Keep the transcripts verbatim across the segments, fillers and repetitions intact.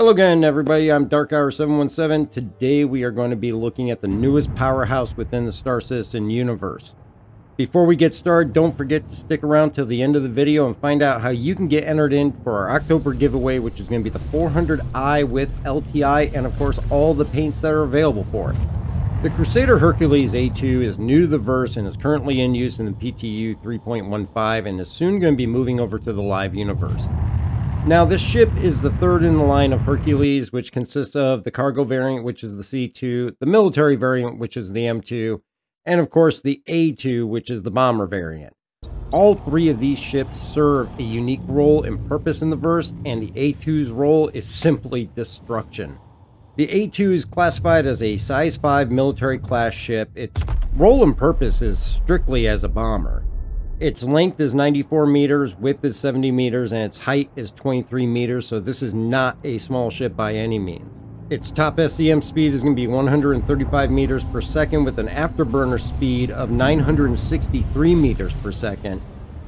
Hello again, everybody. I'm Dark Hour seven one seven. Today we are going to be looking at the newest powerhouse within the Star Citizen universe. Before we get started, don't forget to stick around till the end of the video and find out how you can get entered in for our October giveaway, which is going to be the four hundred i with L T I and of course all the paints that are available for it. The Crusader Hercules A two is new to the verse and is currently in use in the P T U three point one five and is soon going to be moving over to the live universe. Now, this ship is the third in the line of Hercules, which consists of the cargo variant, which is the C two, the military variant, which is the M two, and of course the A two, which is the bomber variant. All three of these ships serve a unique role and purpose in the verse, and the A two's role is simply destruction. The A two is classified as a size five military class ship. Its role and purpose is strictly as a bomber. Its length is ninety-four meters, width is seventy meters, and its height is twenty-three meters, so this is not a small ship by any means. Its top S E M speed is going to be one hundred thirty-five meters per second with an afterburner speed of nine hundred sixty-three meters per second,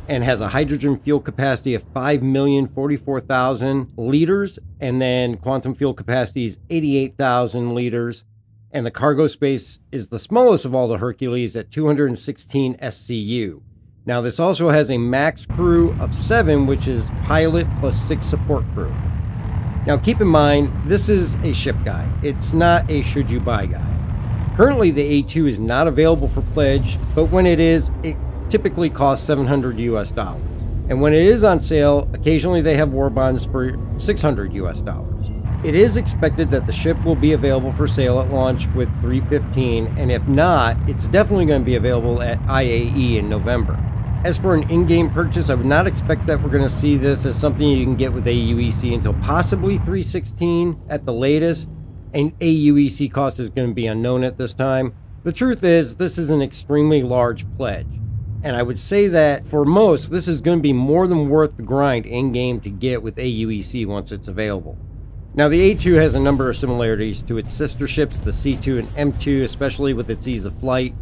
and has a hydrogen fuel capacity of five million forty-four thousand liters, and then quantum fuel capacity is eighty-eight thousand liters. And the cargo space is the smallest of all the Hercules at two hundred sixteen S C U. Now, this also has a max crew of seven, which is pilot plus six support crew. Now, keep in mind, this is a ship guide. It's not a should you buy guide. Currently, the A two is not available for pledge, but when it is, it typically costs seven hundred U S dollars. And when it is on sale, occasionally they have war bonds for six hundred U S dollars. It is expected that the ship will be available for sale at launch with three fifteen, and if not, it's definitely going to be available at I A E in November. As for an in-game purchase, I would not expect that we're going to see this as something you can get with A U E C until possibly three sixteen at the latest, and A U E C cost is going to be unknown at this time. The truth is, this is an extremely large pledge, and I would say that for most, this is going to be more than worth the grind in-game to get with A U E C once it's available. Now, the A two has a number of similarities to its sister ships, the C two and M two, especially with its ease of flight.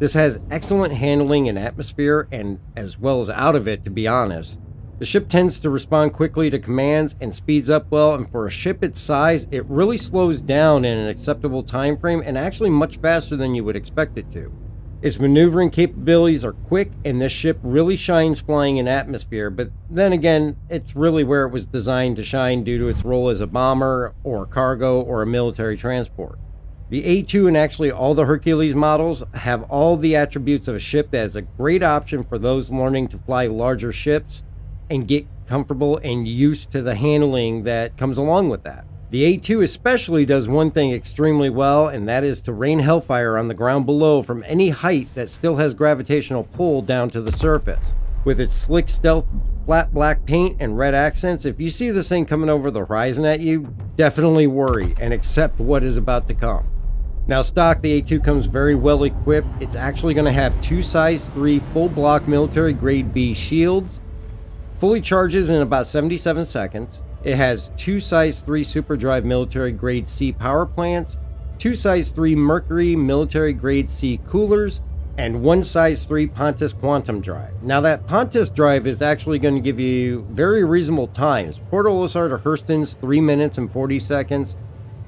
This has excellent handling in atmosphere and as well as out of it, to be honest. The ship tends to respond quickly to commands and speeds up well, and for a ship its size, it really slows down in an acceptable time frame and actually much faster than you would expect it to. Its maneuvering capabilities are quick, and this ship really shines flying in atmosphere, but then again, it's really where it was designed to shine due to its role as a bomber or a cargo or a military transport. The A two and actually all the Hercules models have all the attributes of a ship that is a great option for those learning to fly larger ships and get comfortable and used to the handling that comes along with that. The A two especially does one thing extremely well, and that is to rain hellfire on the ground below from any height that still has gravitational pull down to the surface. With its slick stealth, flat black paint, and red accents, if you see this thing coming over the horizon at you, definitely worry and accept what is about to come. Now, stock, the A two comes very well equipped. It's actually going to have two size three full block military grade B shields, fully charges in about seventy-seven seconds. It has two size three Superdrive military grade C power plants, two size three Mercury military grade C coolers, and one size three Pontus Quantum Drive. Now, that Pontus Drive is actually going to give you very reasonable times. Port Olisar to Hurston's three minutes and forty seconds,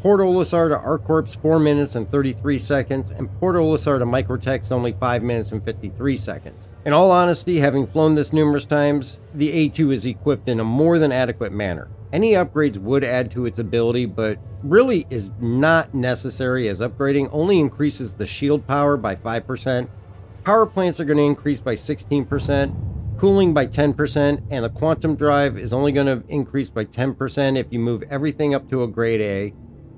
Port Olisar to Arcorp's four minutes and thirty-three seconds, and Port Olisar to Microtech's only five minutes and fifty-three seconds. In all honesty, having flown this numerous times, the A two is equipped in a more than adequate manner. Any upgrades would add to its ability, but really is not necessary, as upgrading only increases the shield power by five percent, power plants are going to increase by sixteen percent, cooling by ten percent, and the quantum drive is only going to increase by ten percent if you move everything up to a grade A.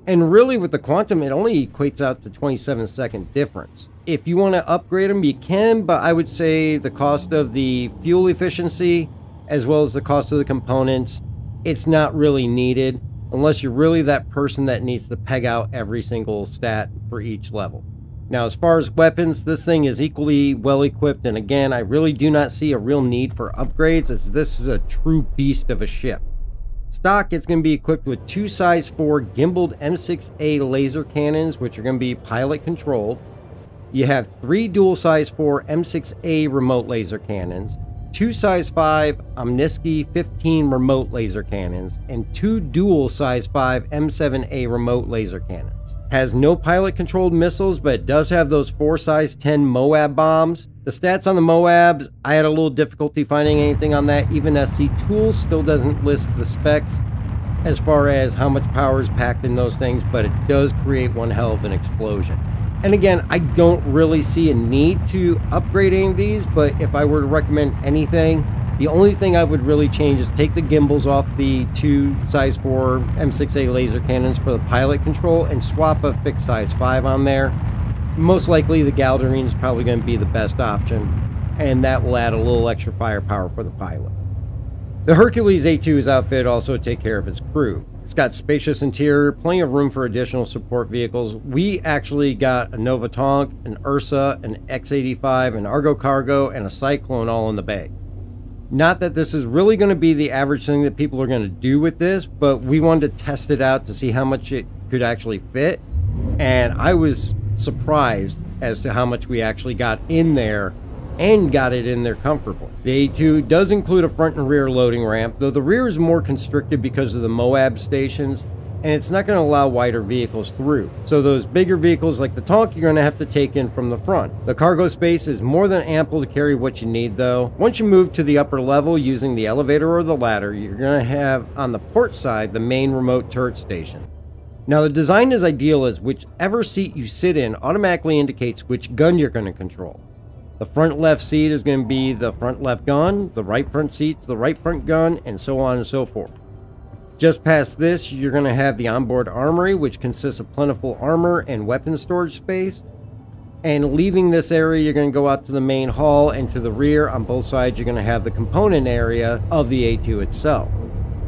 And really, with the quantum, it only equates out to twenty-seven second difference. If you want to upgrade them, you can, but I would say the cost of the fuel efficiency as well as the cost of the components, it's not really needed unless you're really that person that needs to peg out every single stat for each level. Now, as far as weapons, this thing is equally well equipped, and again, I really do not see a real need for upgrades, as this is a true beast of a ship. Stock, it's going to be equipped with two size four gimbaled M six A laser cannons, which are going to be pilot controlled. You have three dual size four M six A remote laser cannons, two size five Omniski fifteen remote laser cannons, and two dual size five M seven A remote laser cannons. Has no pilot controlled missiles, but it does have those four size ten MOAB bombs. The stats on the MOABs, I had a little difficulty finding anything on that. Even S C Tools still doesn't list the specs as far as how much power is packed in those things, but it does create one hell of an explosion. And again, I don't really see a need to upgrade any of these, but if I were to recommend anything, the only thing I would really change is take the gimbals off the two size four M six A laser cannons for the pilot control and swap a fixed size five on there. Most likely the Galderine is probably going to be the best option, and that will add a little extra firepower for the pilot. The Hercules A two's outfit also take care of its crew. It's got spacious interior, plenty of room for additional support vehicles. We actually got a Nova Tonk, an Ursa, an X eighty-five, an Argo Cargo, and a Cyclone all in the bag. Not that this is really going to be the average thing that people are going to do with this, but we wanted to test it out to see how much it could actually fit. And I was surprised as to how much we actually got in there, and got it in there comfortable. The A two does include a front and rear loading ramp, though the rear is more constricted because of the MOAB stations, and it's not going to allow wider vehicles through. So those bigger vehicles like the Tonk, you're going to have to take in from the front. The cargo space is more than ample to carry what you need though. Once you move to the upper level using the elevator or the ladder, you're going to have on the port side the main remote turret station. Now the design is ideal as whichever seat you sit in automatically indicates which gun you're going to control. The front left seat is going to be the front left gun, the right front seat's the right front gun, and so on and so forth. Just past this, you're going to have the onboard armory, which consists of plentiful armor and weapon storage space. And leaving this area, you're going to go out to the main hall, and to the rear on both sides, you're going to have the component area of the A two itself.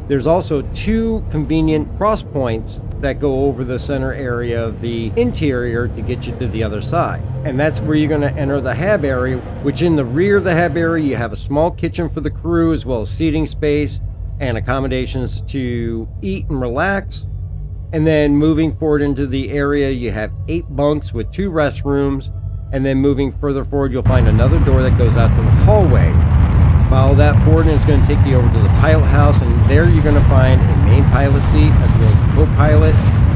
There's also two convenient cross points that go over the center area of the interior to get you to the other side. And that's where you're going to enter the hab area, which in the rear of the hab area, you have a small kitchen for the crew, as well as seating space and accommodations to eat and relax. And then moving forward into the area, you have eight bunks with two restrooms. And then moving further forward, you'll find another door that goes out to the hallway. Follow that forward and it's going to take you over to the pilot house, and there you're going to find a main pilot seat as well as a co-pilot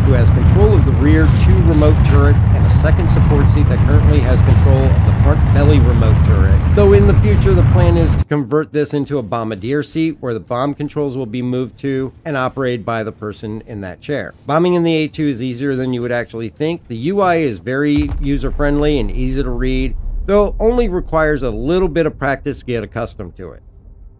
who has control of the rear two remote turrets and a second support seat that currently has control of the front belly remote turret. Though in the future the plan is to convert this into a bombardier seat where the bomb controls will be moved to and operated by the person in that chair. Bombing in the A two is easier than you would actually think. The U I is very user friendly and easy to read, though only requires a little bit of practice to get accustomed to it.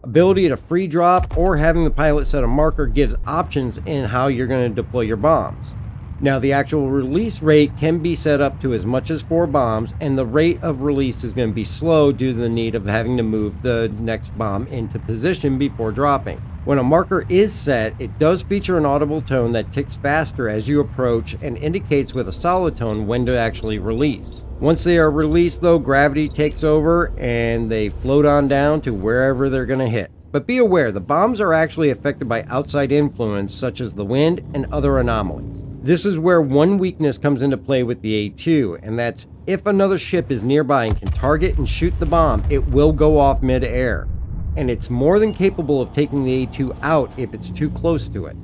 Ability to free drop or having the pilot set a marker gives options in how you're going to deploy your bombs. Now the actual release rate can be set up to as much as four bombs, and the rate of release is going to be slow due to the need of having to move the next bomb into position before dropping. When a marker is set, it does feature an audible tone that ticks faster as you approach and indicates with a solid tone when to actually release. Once they are released though, gravity takes over and they float on down to wherever they're going to hit. But be aware, the bombs are actually affected by outside influence such as the wind and other anomalies. This is where one weakness comes into play with the A two, and that's if another ship is nearby and can target and shoot the bomb, it will go off mid-air. And it's more than capable of taking the A two out if it's too close to it.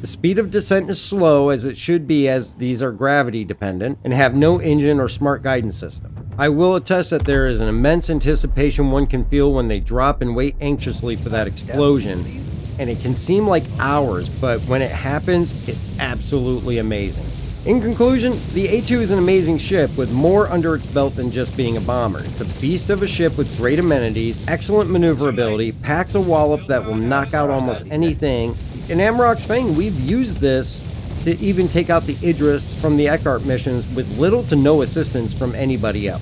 The speed of descent is slow, as it should be, as these are gravity dependent and have no engine or smart guidance system. I will attest that there is an immense anticipation one can feel when they drop and wait anxiously for that explosion, and it can seem like hours, but when it happens, it's absolutely amazing. In conclusion, the A two is an amazing ship with more under its belt than just being a bomber. It's a beast of a ship with great amenities, excellent maneuverability, packs a wallop that will knock out almost anything. In Amarok's Fang, we've used this to even take out the Idris from the Eckhart missions with little to no assistance from anybody else.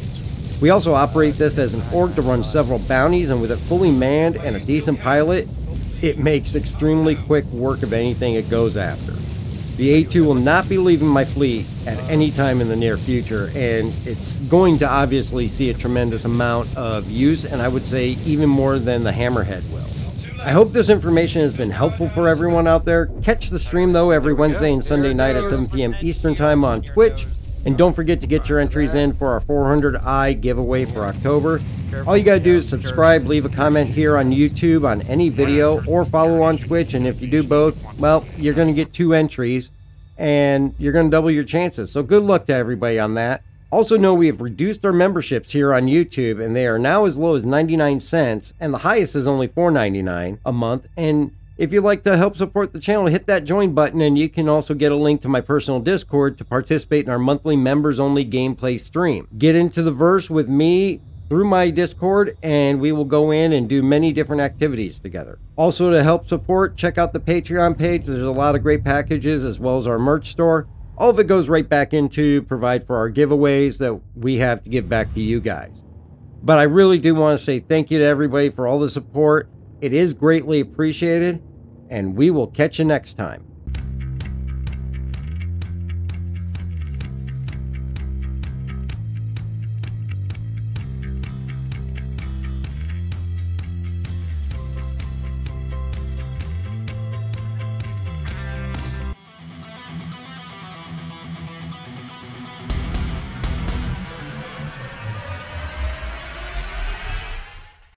We also operate this as an org to run several bounties, and with it fully manned and a decent pilot, it makes extremely quick work of anything it goes after. The A two will not be leaving my fleet at any time in the near future, and it's going to obviously see a tremendous amount of use, and I would say even more than the Hammerhead will. I hope this information has been helpful for everyone out there. Catch the stream though every Wednesday and Sunday night at seven p m Eastern Time on Twitch. And don't forget to get your entries in for our four hundred I giveaway for October. All you gotta do is subscribe, leave a comment here on YouTube on any video, or follow on Twitch. And if you do both, well, you're gonna get two entries and you're gonna double your chances. So good luck to everybody on that. Also know we have reduced our memberships here on YouTube, and they are now as low as ninety-nine cents, and the highest is only four ninety-nine a month. And if you'd like to help support the channel, hit that join button, and you can also get a link to my personal Discord to participate in our monthly members-only gameplay stream. Get into the verse with me through my Discord, and we will go in and do many different activities together. Also, to help support, check out the Patreon page. There's a lot of great packages, as well as our merch store. All of it goes right back into provide for our giveaways that we have to give back to you guys. But I really do want to say thank you to everybody for all the support. It is greatly appreciated, and we will catch you next time.